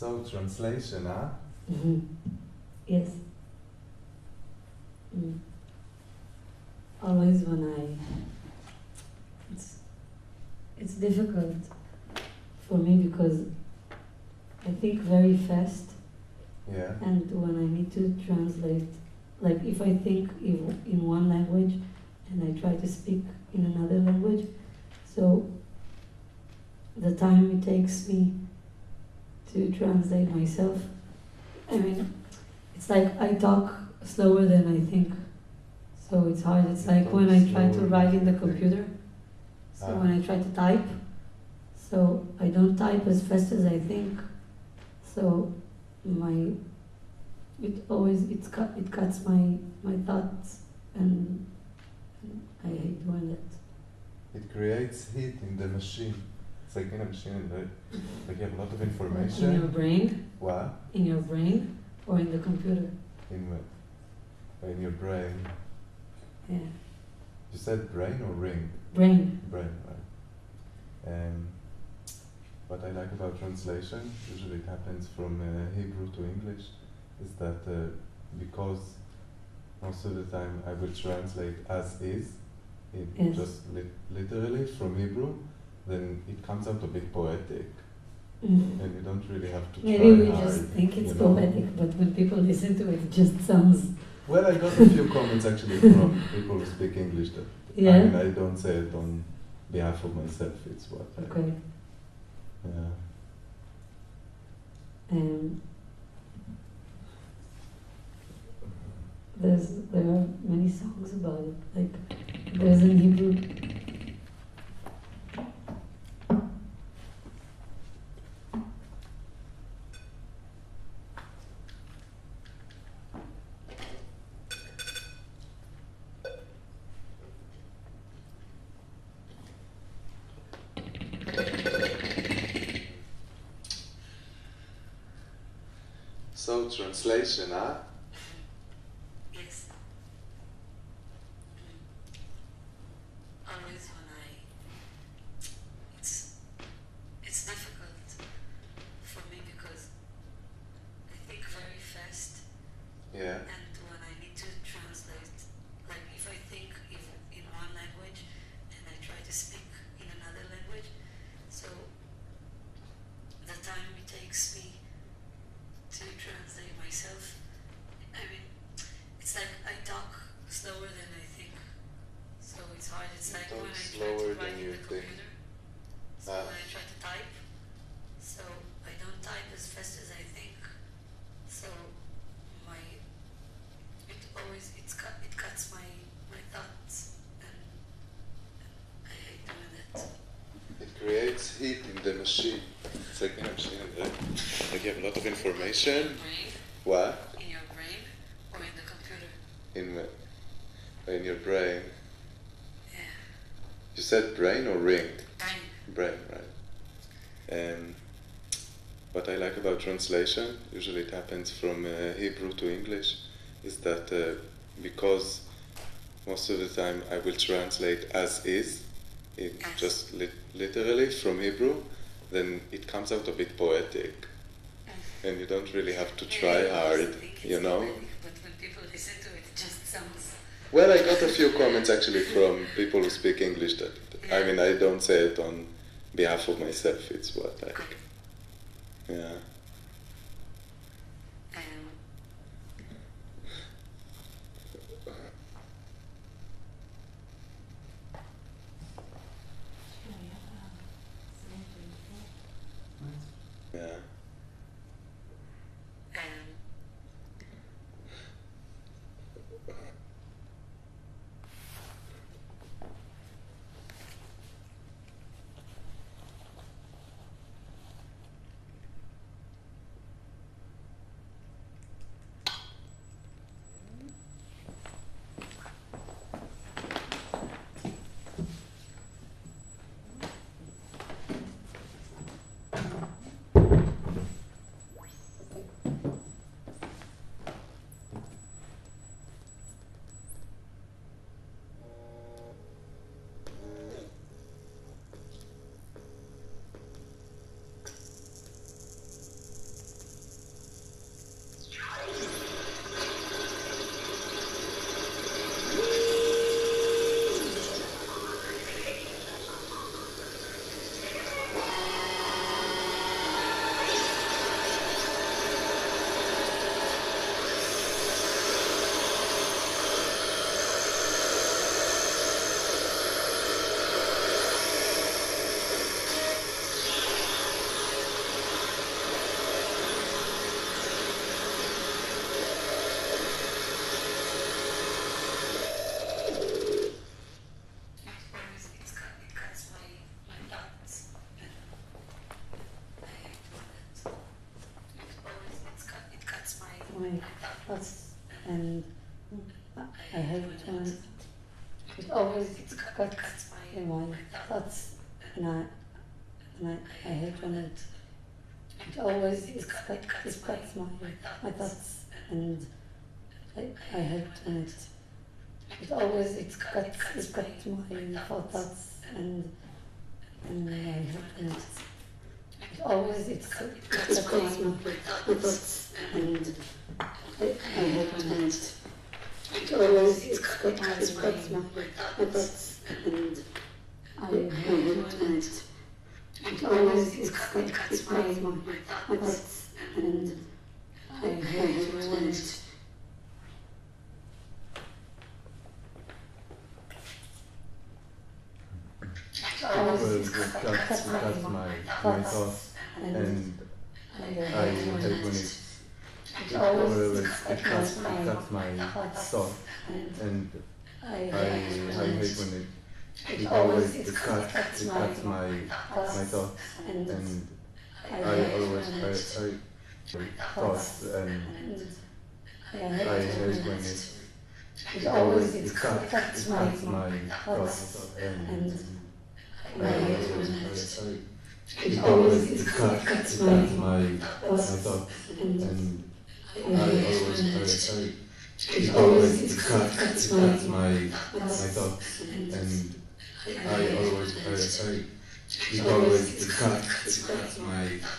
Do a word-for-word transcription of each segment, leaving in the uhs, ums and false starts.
So translation, huh? Mm-hmm. Yes. Mm. Always when I, it's, it's difficult for me because I think very fast. Yeah. And when I need to translate, like if I think in, in one language and I try to speak in another language, so the time it takes me to translate myself, I mean, it's like I talk slower than I think, so it's hard. It's you like when I try to write in the computer, so ah. when I try to type, so I don't type as fast as I think, so my, it always, it's cut, it cuts my, my thoughts, and I hate doing that. It creates heat in the machine. It's like in a machine, right? Like you have a lot of information. In your brain? What? In your brain or in the computer? In what? In your brain. Yeah. You said brain or ring? Brain. Brain, right. Um, what I like about translation, usually it happens from uh, Hebrew to English, is that uh, because most of the time I will translate as is, it yes. just li literally from Hebrew, then it comes out a bit poetic, mm. and you don't really have to. Maybe we hard, just think it's poetic, know? But when people listen to it, it just sounds. Well, I got a few comments actually from people who speak English that yeah. I mean, I don't say it on behalf of myself. It's what. Okay. I, yeah. Um. There's there are many songs about it. Like there's in Hebrew. So translation, huh? Yes. Always when I, it's it's difficult for me because I think very fast. Yeah. And when I need to translate, like if I think if in one language and I try to speak in another language, so the time it takes me to translate myself, I mean, it's like I talk slower than I think, so it's hard. It's you like when I try to write in the computer, so ah. when I try to type, so I don't type as fast as I think, so my, it always, it's cut, it cuts my, my thoughts, and, and I hate doing that. It creates heat in the machine. It's like in a machine, right? Like you have a lot of information. In your brain? What? In your brain or in the computer? In what? In your brain. Yeah. You said brain or ring? Brain. Brain, right. Um, what I like about translation, usually it happens from uh, Hebrew to English, is that uh, because most of the time I will translate as is, it as. just li literally from Hebrew, then it comes out a bit poetic, and you don't really have to try yeah, hard, you know? Poetic, but when people listen to it, it just sounds... Well, I got a few comments actually from people who speak English that, yeah. I mean, I don't say it on behalf of myself, it's what I... Okay. Yeah. That's, and I hate when it always cuts my mind. That's, and I, and I, I hate when it, it always it cuts, it cuts my, my thoughts, and I, I hate when it, it always it cuts, it cuts my thoughts, and, and I hate when it, it always it cuts my thoughts, and I hate when it, it always it cuts my thoughts, and I hate when it, it always is quite surprising on my thoughts, and I hate when it. It always cuts my thoughts, and I hate when it. It always cuts my thoughts, and I hate when it. It, it always it cuts, cuts, it cuts my, my, my thoughts, and, and I, I always I, I thoughts, and, and I hate when it. It always it cuts, cuts my, my thoughts, and, and I hate when it. It always it cuts, cuts my, my thoughts, and, and I always I. It always it cuts, cuts my, my thoughts, and. I always I say it always it cuts cuts my my thoughts. I always it always cuts cuts my my thoughts. I always it always cuts cuts my.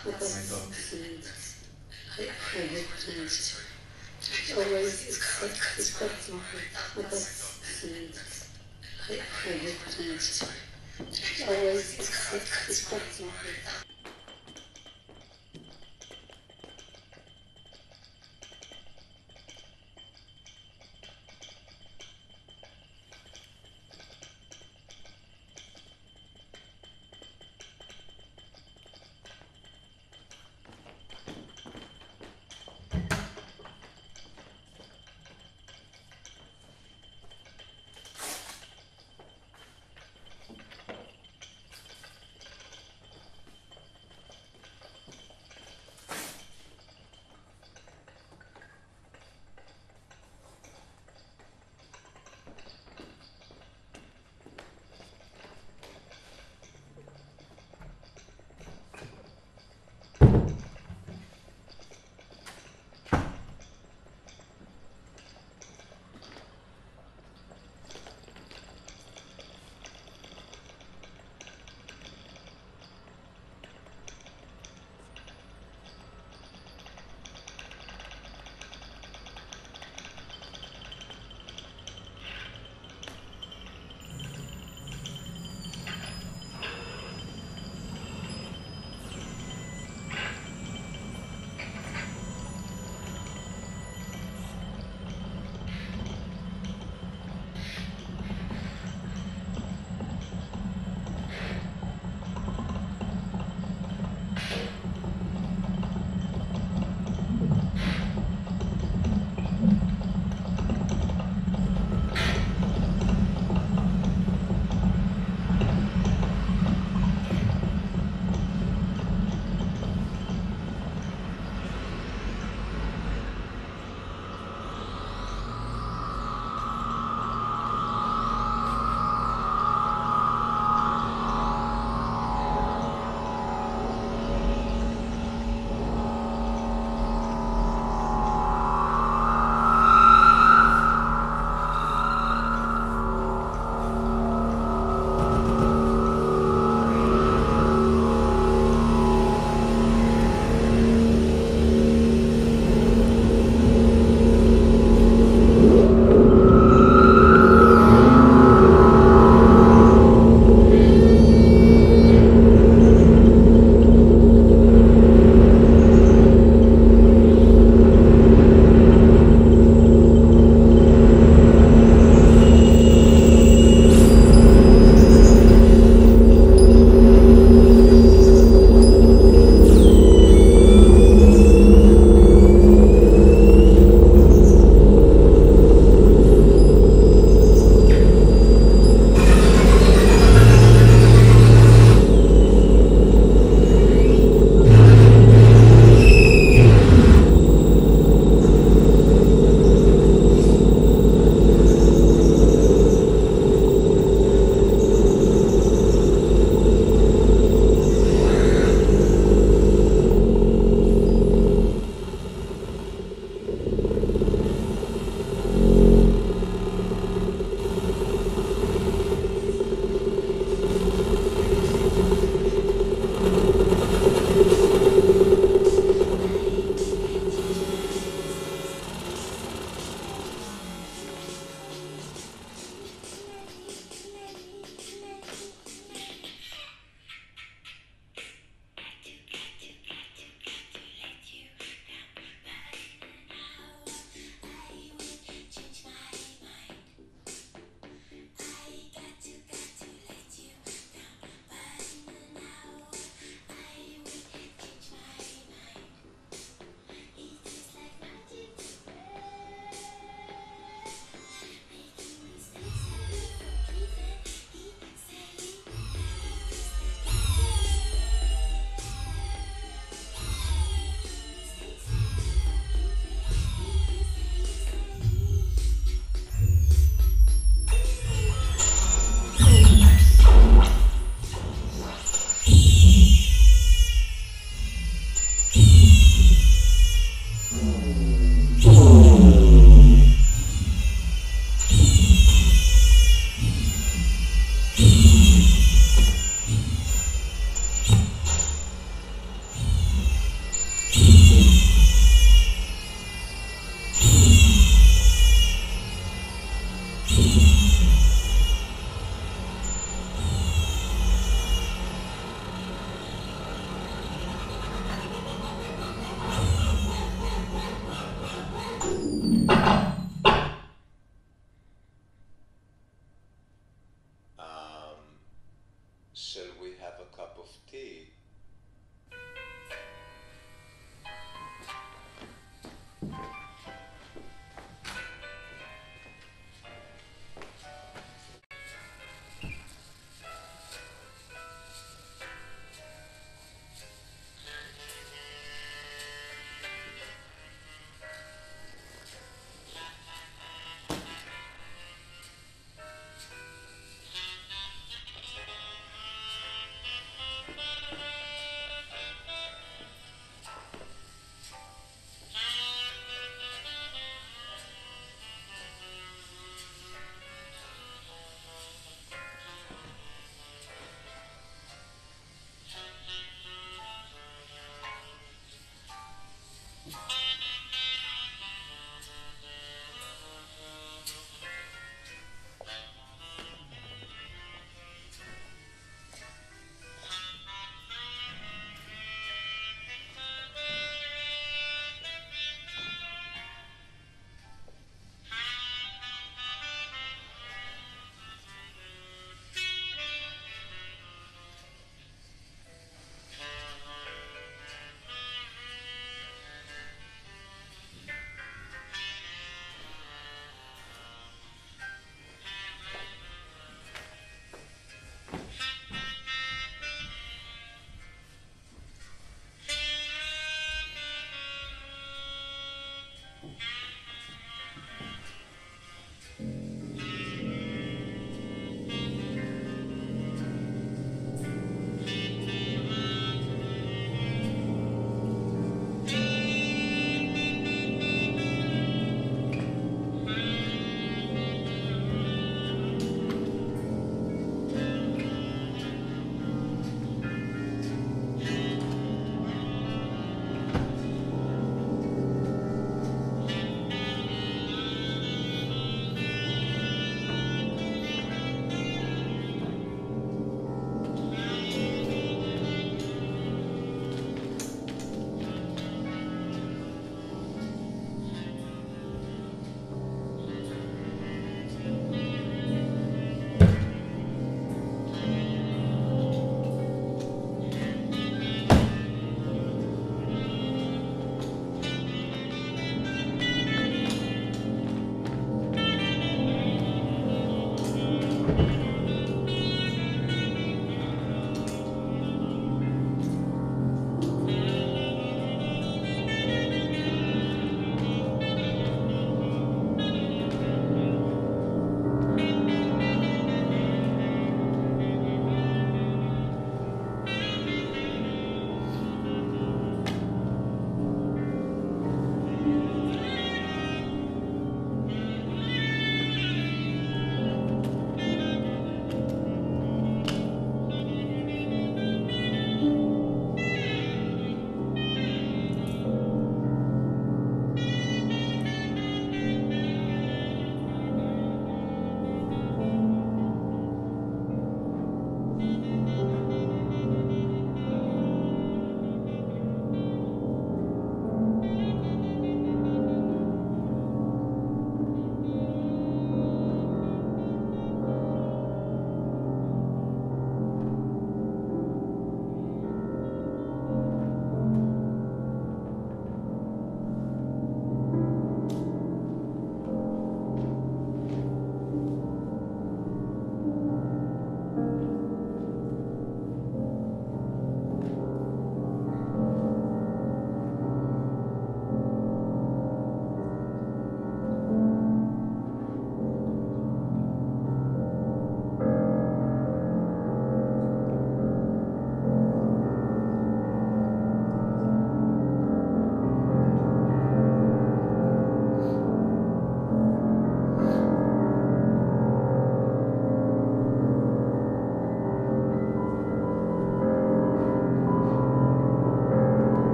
Shall we have a cup of tea?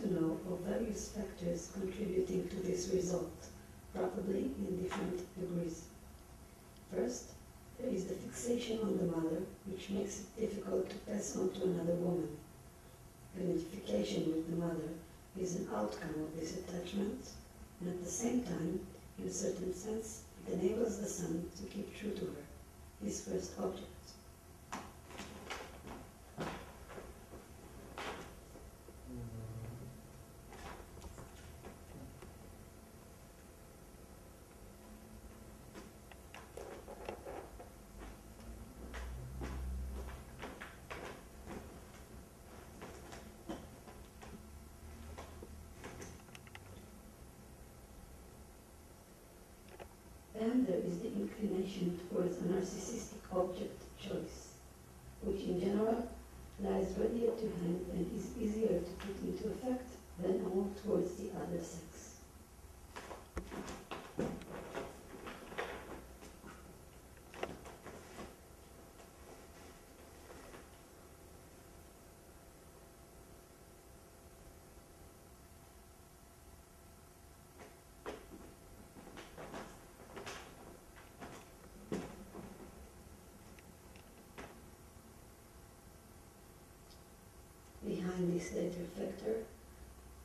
to know of various factors contributing to this result, probably in different degrees. First, there is the fixation on the mother, which makes it difficult to pass on to another woman. Unification with the mother is an outcome of this attachment, and at the same time, in a certain sense, it enables the son to keep true to her, his first object. Then there is the inclination towards a narcissistic object choice, which in general lies readier to hand and is easier to put into effect than a move towards the other sex. Behind this later factor,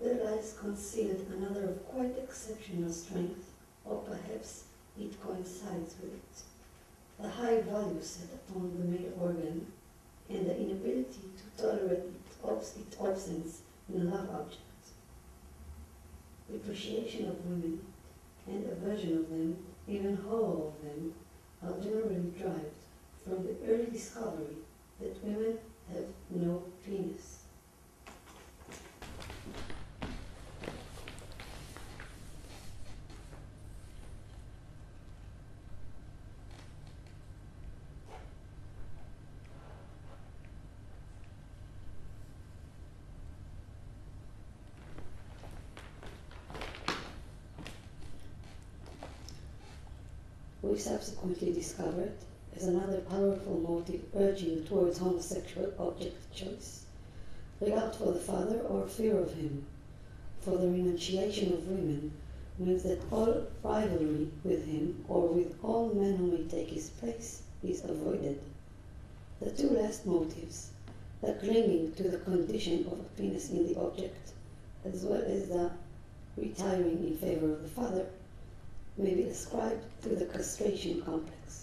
there lies concealed another of quite exceptional strength, or perhaps it coincides with it. The high value set upon the male organ, and the inability to tolerate its absence in a love object. Depreciation of women, and aversion of them, even horror of them, are generally derived from the early discovery that women have no penis. We subsequently discovered, as another powerful motive urging towards homosexual object choice, regard for the father or fear of him, for the renunciation of women means that all rivalry with him or with all men who may take his place is avoided. The two last motives, the clinging to the condition of a penis in the object, as well as the retiring in favor of the father, may be ascribed to the castration complex.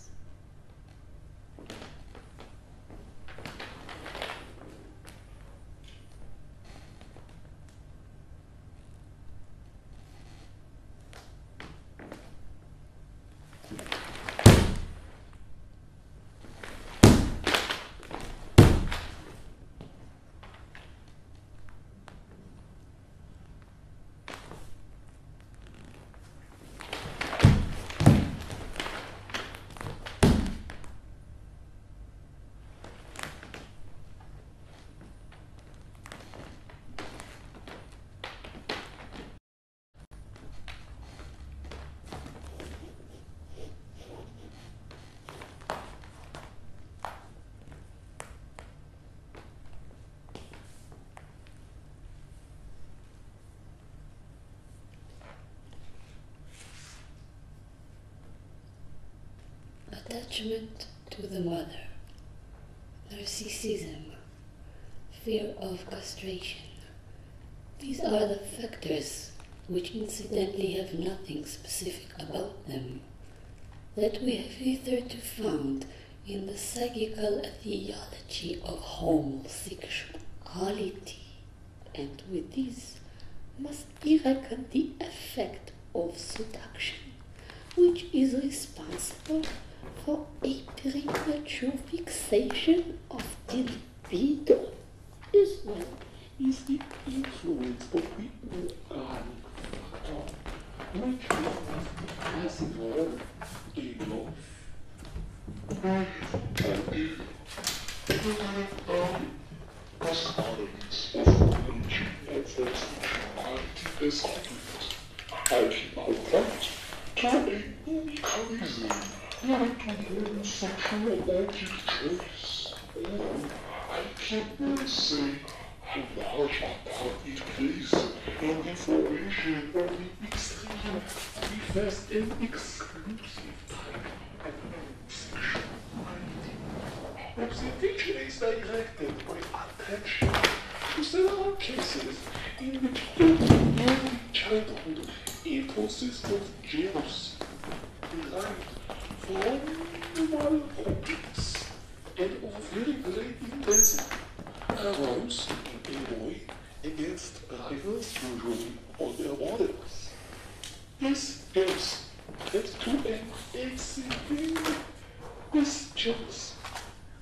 Attachment to the mother, narcissism, fear of castration. These are the factors which incidentally have nothing specific about them, that we have hitherto found in the psychical theology of homosexuality, and with this must be reckoned the effect of seduction, which is responsible for a premature fixation of the libido, as well as the influence of the organic factor, which is the classical ego. Custodians of religion and sexuality as objects, and evolved to a mechanism leading to their sexual object choice, or I can say It plays our information on the extreme, the first and exclusive type of sexual identity. Observation is directed by attention to several cases in which early childhood impulses of jealousy derived from normal objects and of very great intensity arouse a boy against rivals, usually older models. This helps that to an exceedingly this jealous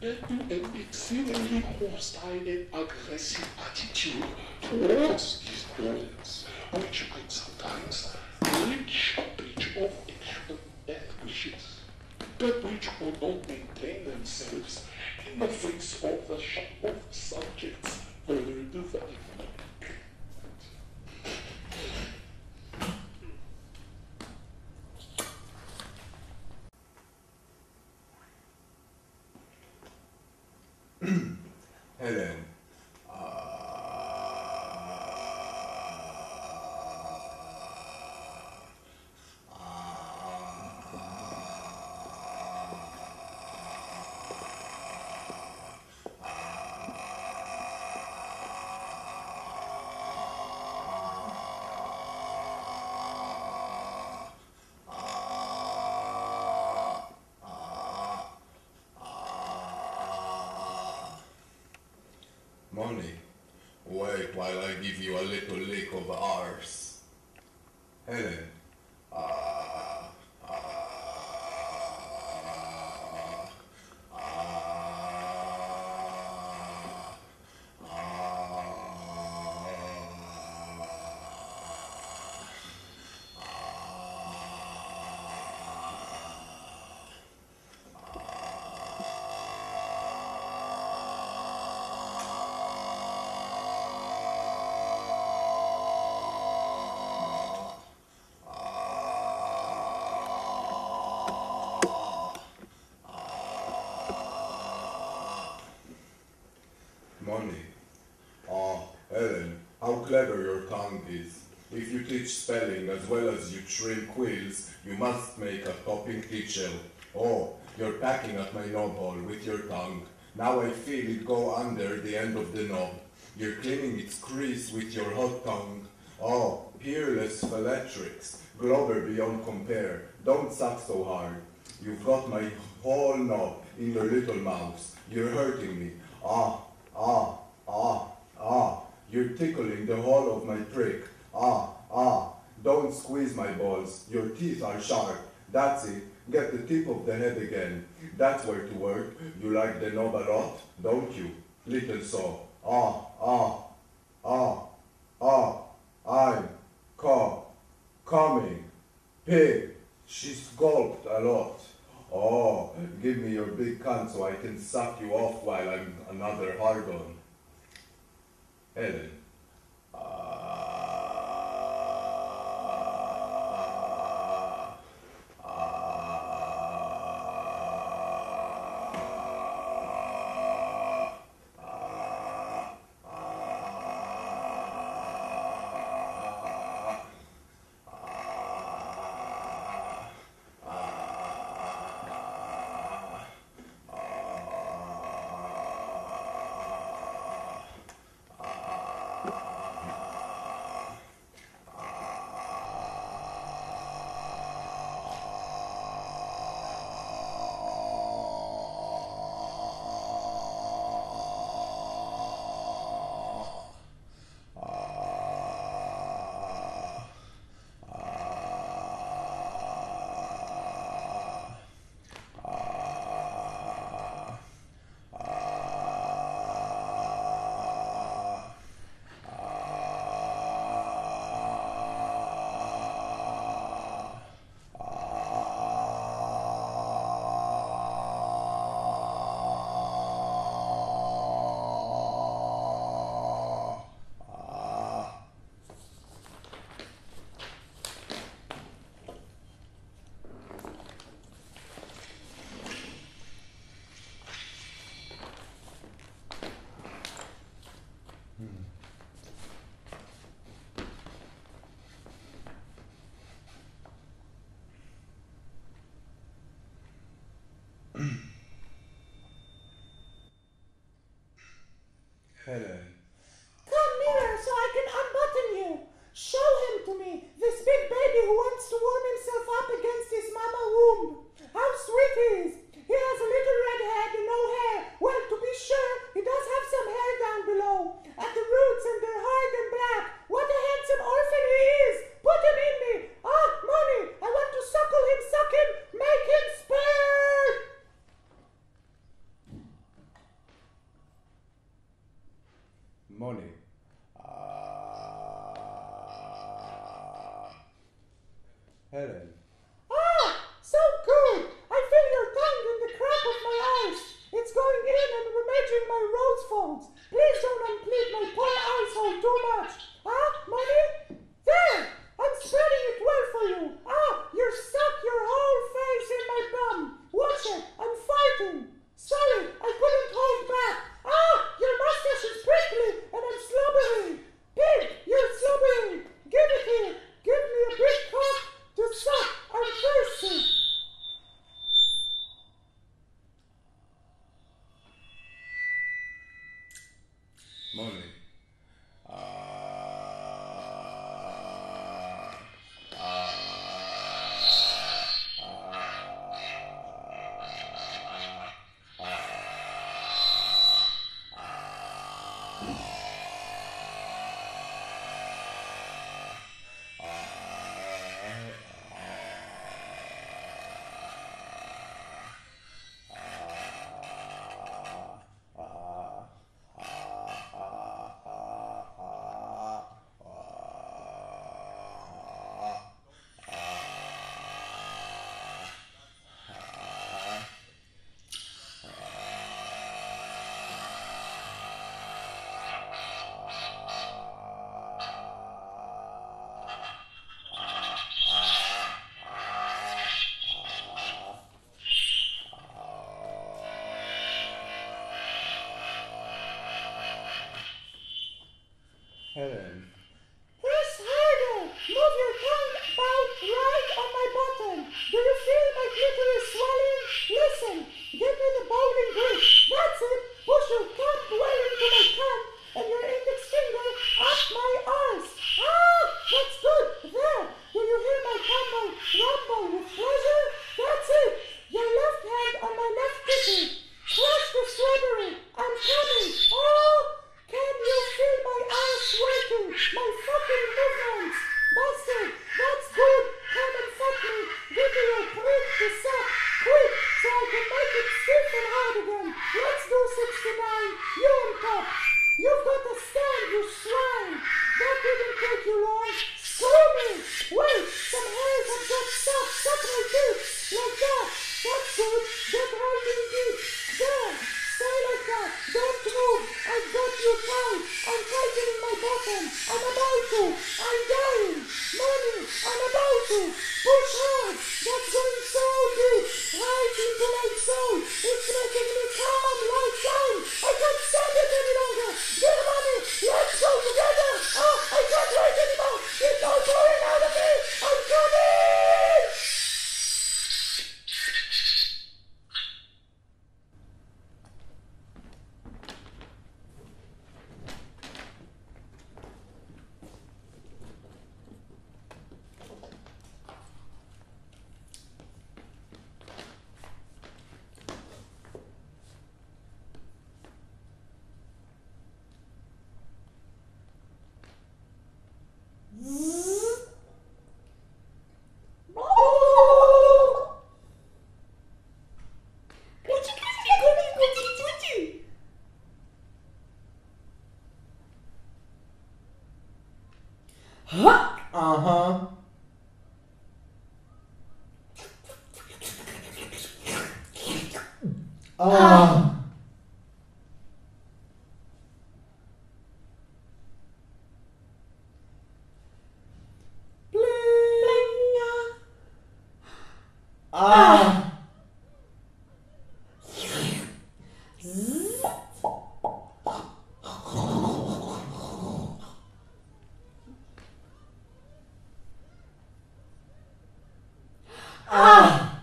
that to an exceedingly hostile and aggressive attitude towards these models, which can sometimes reach a pitch of extreme anguishes, but which could not maintain themselves in the face of the shock of subjects earlier development. Helen. Money, wait while I give you a little lick of ours. Helen. Ah, ah, ah, ah, Money. Ah, Helen, how clever your tongue is. If you teach spelling as well as you trim quills, you must make a topping teacher. Oh, you're packing at my knob hole with your tongue. Now I feel it go under the end of the knob. You're cleaning its crease with your hot tongue. Oh, peerless phalatrix, glover beyond compare. Don't suck so hard. You've got my whole knob in your little mouth. You're hurting me. Ah. Ah, ah, ah, you're tickling the hole of my prick. Ah, ah, don't squeeze my balls. Your teeth are sharp. That's it. Get the tip of the head again. That's where to work. You like the knob a lot, don't you? Little so. Ah, ah, ah, ah, I'm co coming. Pig. She's gulped a lot. Oh, give me your big cunt so I can suck you off while I'm another hard on. Helen. Ah, ah, ah, ah, ah, ah, Hello. Come nearer so I can unbutton you. Show him to me, this big baby who wants to warm himself up against his mama womb. How sweet he is. He has a little red head and no hair. Well, to be sure, he does have some hair down below, at the roots, and they're hard and black. What a handsome orphan he is. Put him in me. Ah, mommy, I want to suckle him, suck him, make him sperm. Money. Uh... Helen. Ah, so good. I feel your tongue in the crack of my eyes. It's going in and remaging my rose folds. Please don't unpleat my poor eyes hole too much. Ah, money? There. I'm spreading it well for you. Ah, you're stuck your whole face in my bum. Watch it. I'm fighting. Sorry, I couldn't hold back. Ah, your mustache is prickly and I'm slobbering. Pig, you're slobbering. Give it here. Give me a big cup to suck. I'm thirsty. Money. Helen. Press harder. Move your tongue about right on my button. Do you feel my clitoris swelling? Listen. Give me the bowling grip. That's it. Push your thumb well into my thumb and your index finger up my arse. Ah, that's good. There. Do you hear my tumble rumble with pleasure? That's it. Your left hand on my left kitty. Crush the strawberry. I'm coming. Oh. Can you feel my eyes sweating, my fucking movements? Bastard, that's good. Come and fuck me. Give me your prick to suck. Quick, so I can make it stiff and hard again. Let's do sixty-nine. You on top. You've got a stand, you swine. That didn't take you long. Screw me. Wait, some hairs have got stuck. Suck my teeth. Like that. That's good. Get right in deep. There. Stay like that. Don't move. I've got you tight. I'm tightening my bottom. I'm about to. I'm dying. Money. I'm about to. Push hard. That's going so deep. Right into my soul. It's making me calm like time. I can't stand it any longer. Get the money. Let's go together. Oh, I can't wait anymore. It's all pouring out of me. I'm coming. Uh-huh. Oh. Ah. Ah!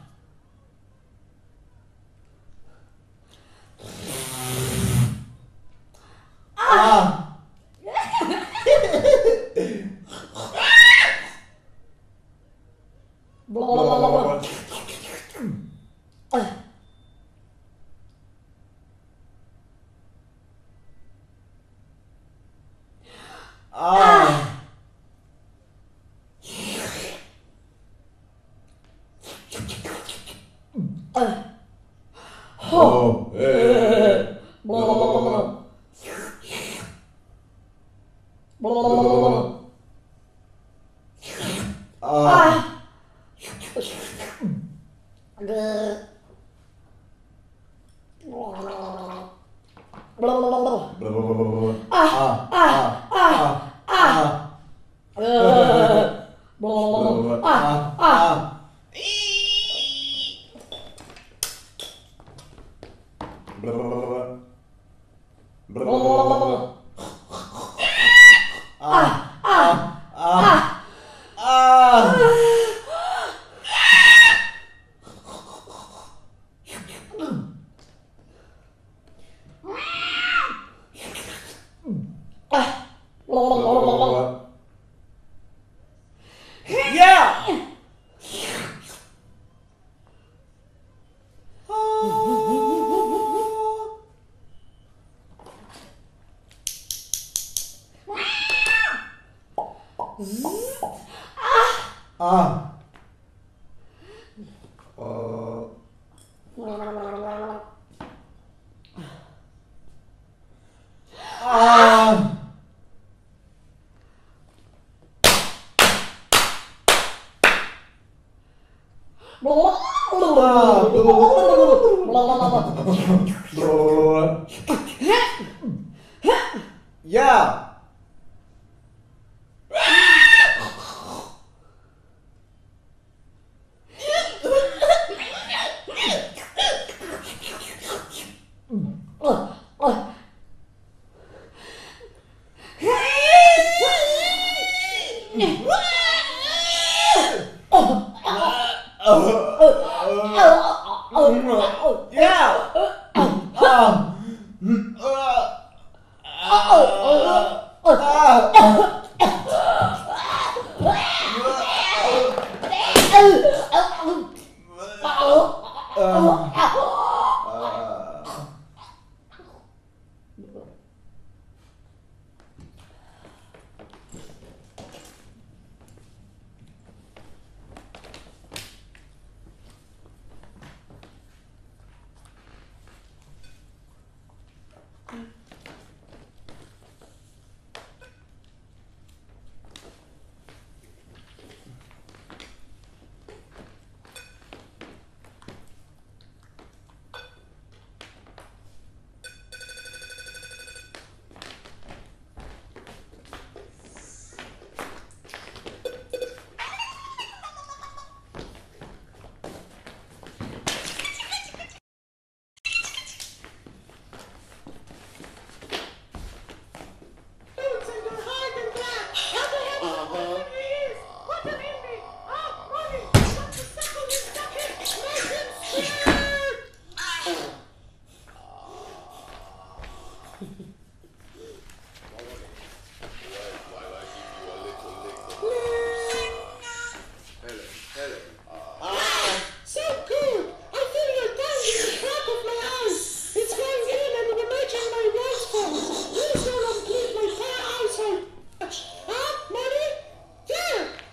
Ho! Eh! Bo! Bo! Ah! Grrr! Ah! Ah! Ah! Ah! Ah! Ah! Ah. Uh. Ah. Yeah.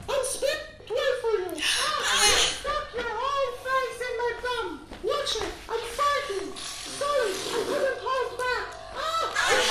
I'm sorry, I couldn't hold back. Ah!